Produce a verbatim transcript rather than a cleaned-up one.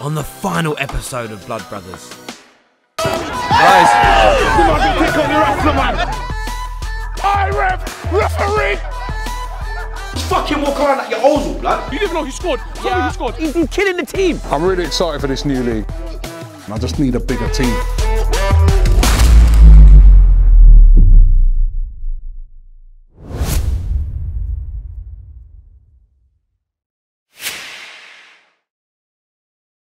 on the final episode of Blood Brothers. Guys! You might be kick on your ass, man! I ref! Referee! Fucking walk around like you're Ozil, blood! You didn't know he scored! Yeah. He scored! He's, he's killing the team! I'm really excited for this new league. I just need a bigger team.